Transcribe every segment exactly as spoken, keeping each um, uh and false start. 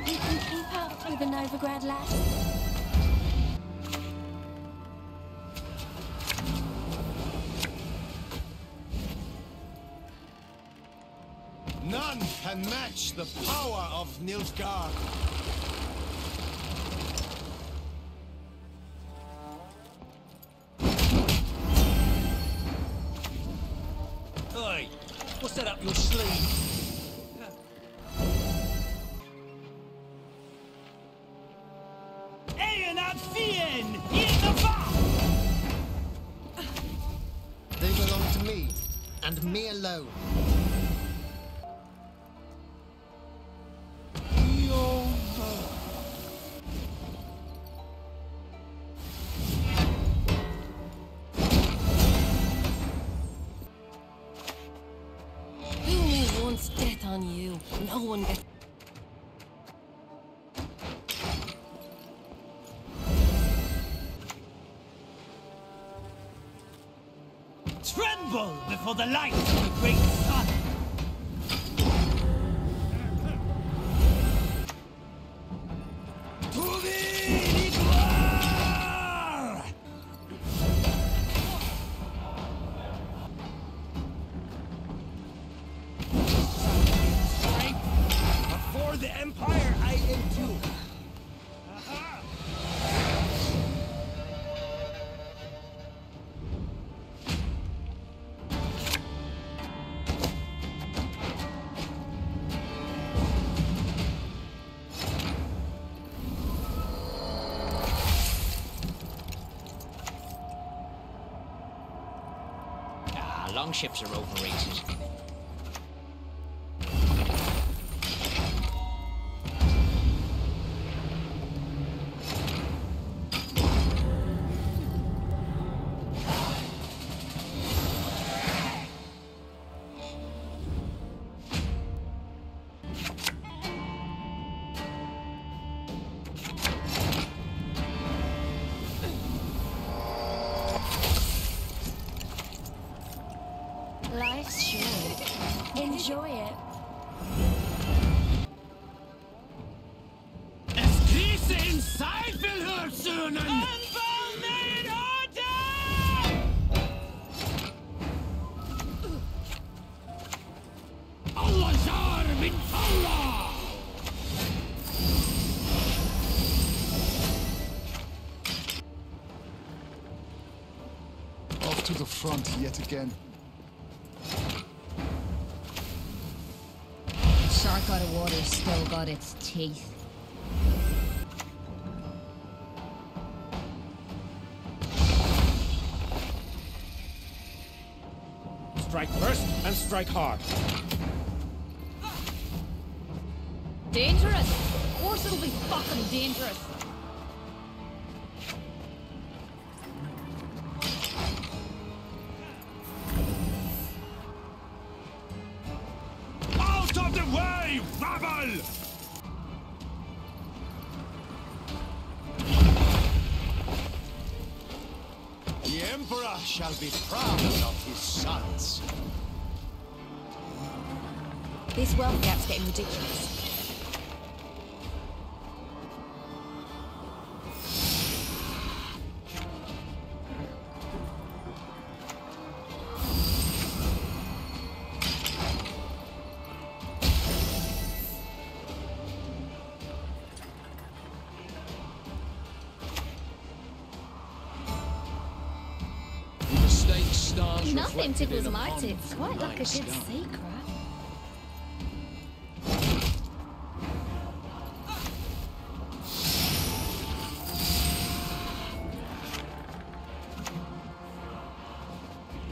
think we can keep up with the Nilfgaard lads? None can match the power of Nilfgaard. Hey, what's that up your sleeve? They belong to me, and me alone. Tremble before the light of the great sun! To thee, Nilfgaard! Before the Empire, I am too. Aha! Long ships are overrated. Life's short. Enjoy it. Es Krise in Zweifel hört söhnen! Unvermählt Order! Allahjar mit Allah! Off to the front yet again. Shark out of water still got its teeth. Strike first and strike hard. Dangerous! Of course it'll be fucking dangerous! The Emperor shall be proud of his sons. This wealth gap's getting ridiculous. Nothing tickles my tits quite like a good secret.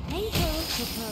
Hey ho, Coco.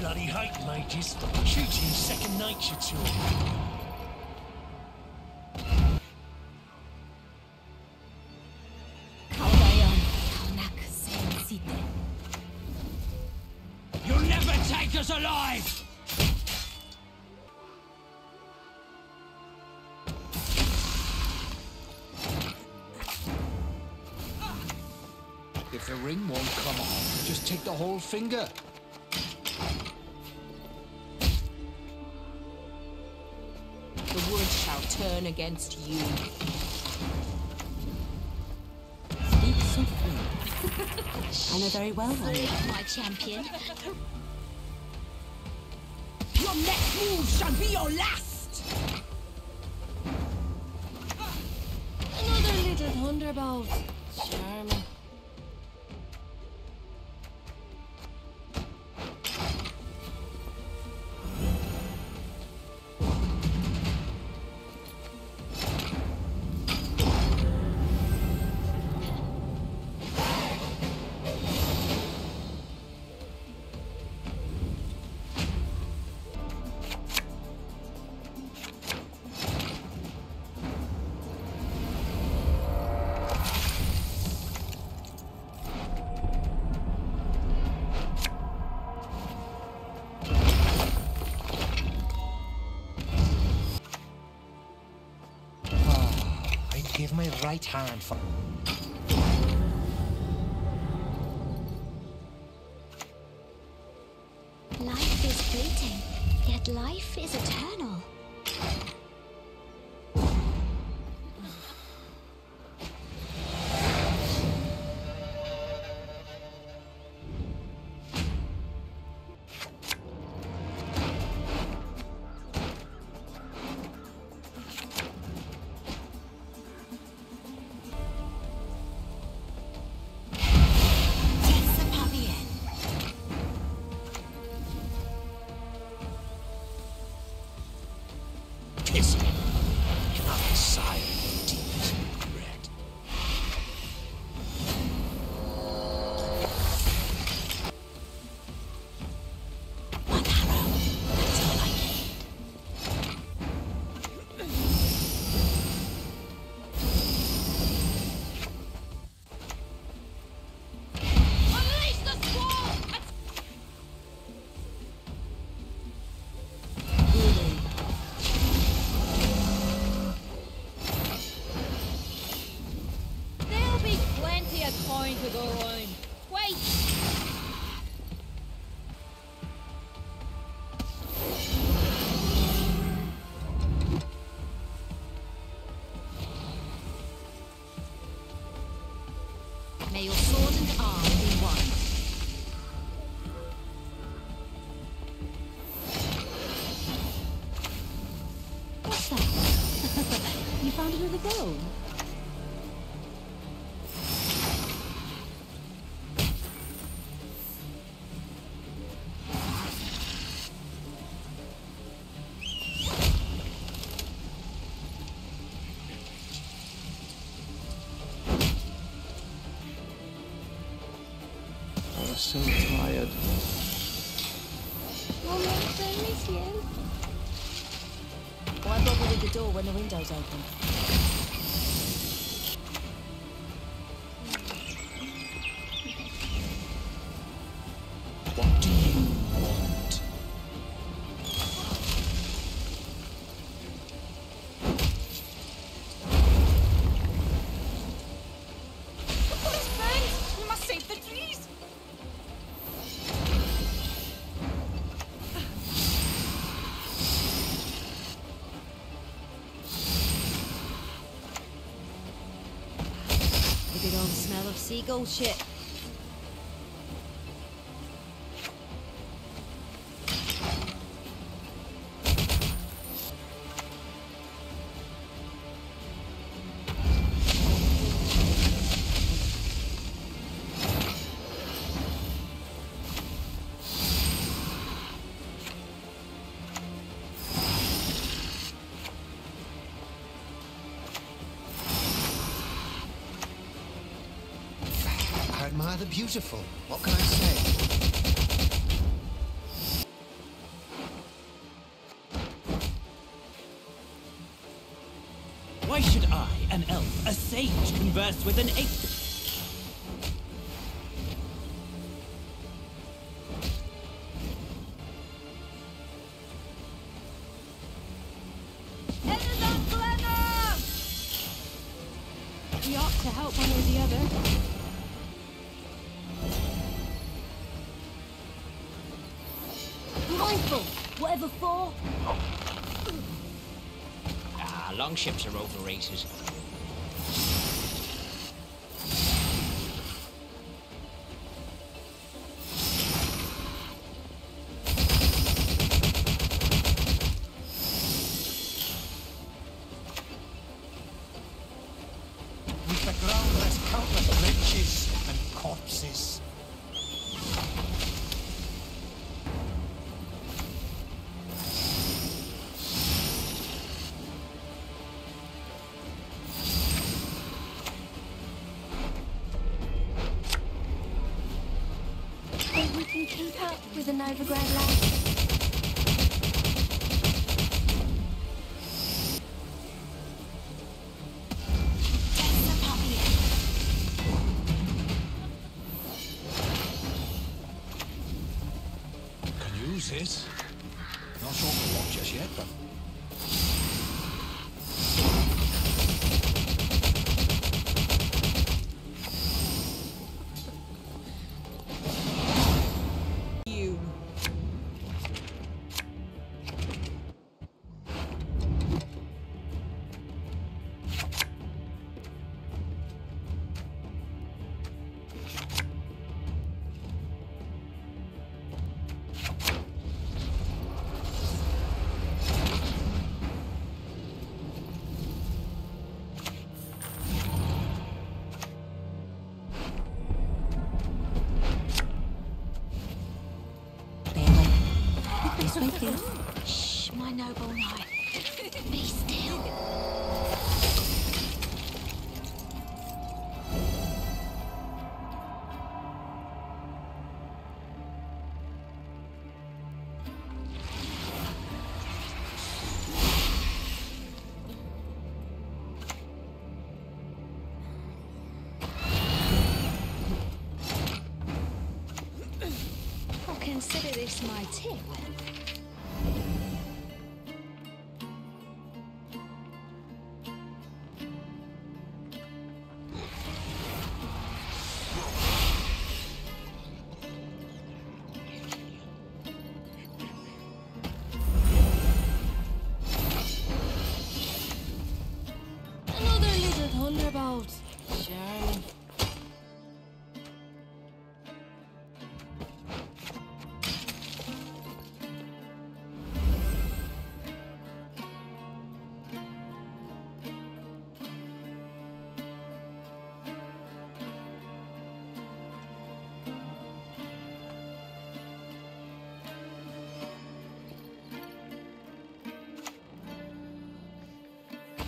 Bloody hate mages, shooting second nature to him. us alive! If the ring won't come off, just take the whole finger. The wood shall turn against you. Speak softly. I know very well that. Live, my champion. Your next move shall be your last. Another little thunderbolt. Charming. Give my right hand for... Life is fleeting, yet life is eternal. May your sword and arm be one. What's that? You found another gold? So tired. Mama, I miss you. Why bother with the door when the window's open? Seagull shit. Admire the beautiful. What can I say? Why should I, an elf, a sage, converse with an ape? to help one or the other. Rifle! Whatever for? Ah, long ships are overrated. Keep up with the Nilfgaard lads. Can use this. Not sure we watch just yet, but. Shh, my noble knight. Be still. I'll consider this my tip.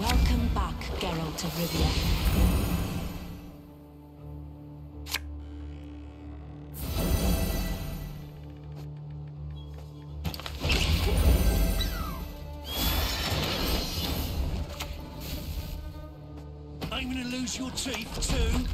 Welcome back, Geralt of Rivia. I'm gonna lose your teeth too.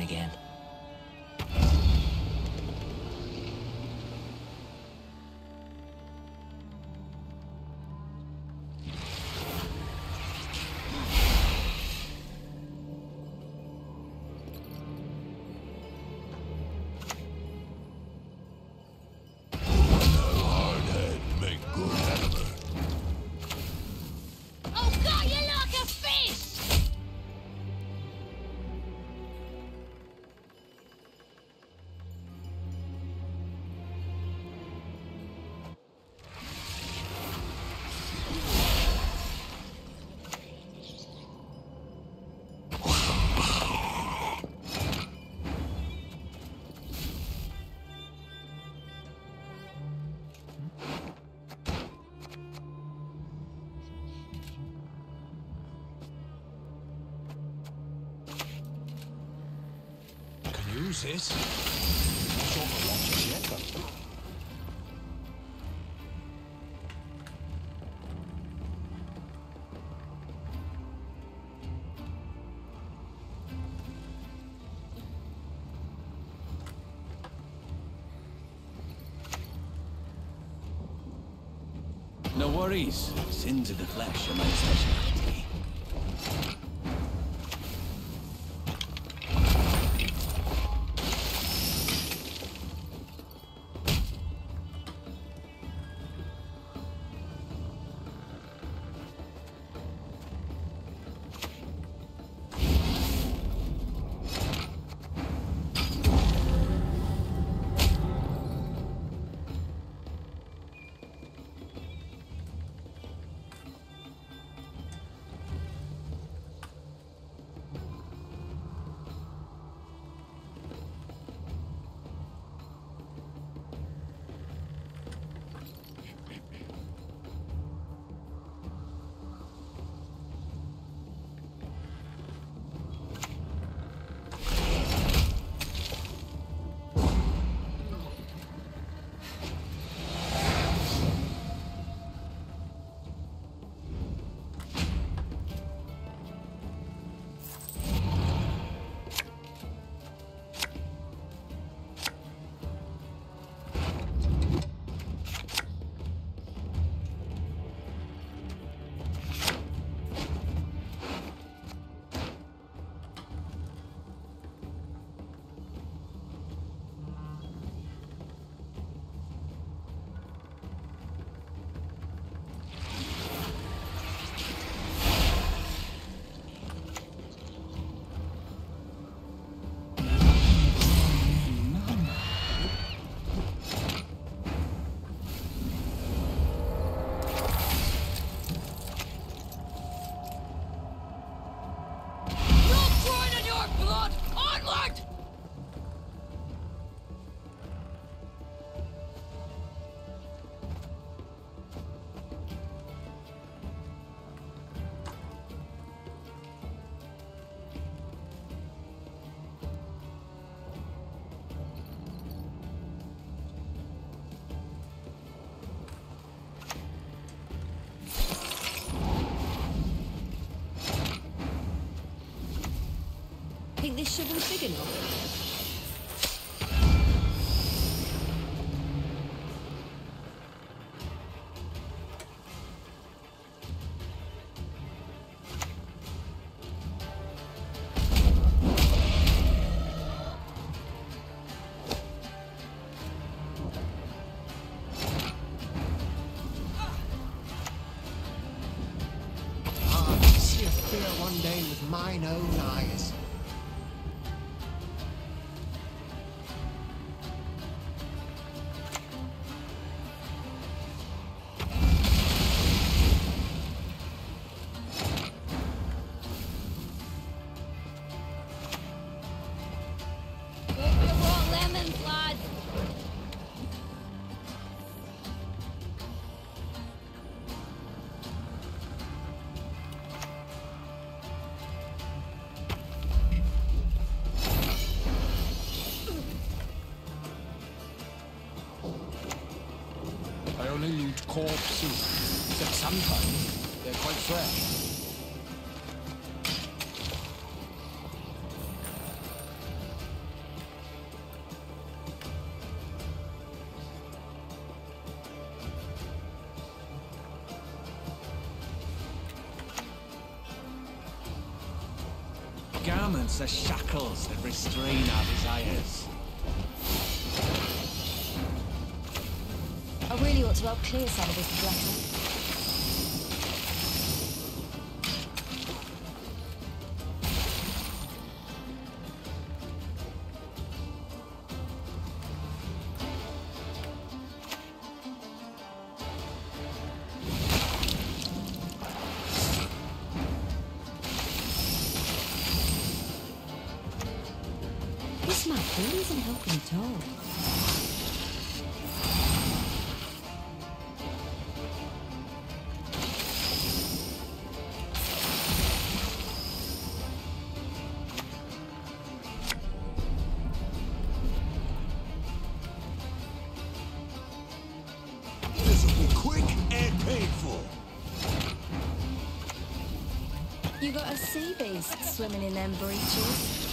Again. That's it. That's all I want to check them. No worries. Sins of the flesh are my specialty. Think this should be big enough? Ah, to see a fear one day with mine own eyes. Loot corpses, but sometimes they're quite fresh. Garments are shackles that restrain our desires. I really ought to help clear some of this blessing. This map really isn't helping at all. You got a sea beast swimming in them breeches.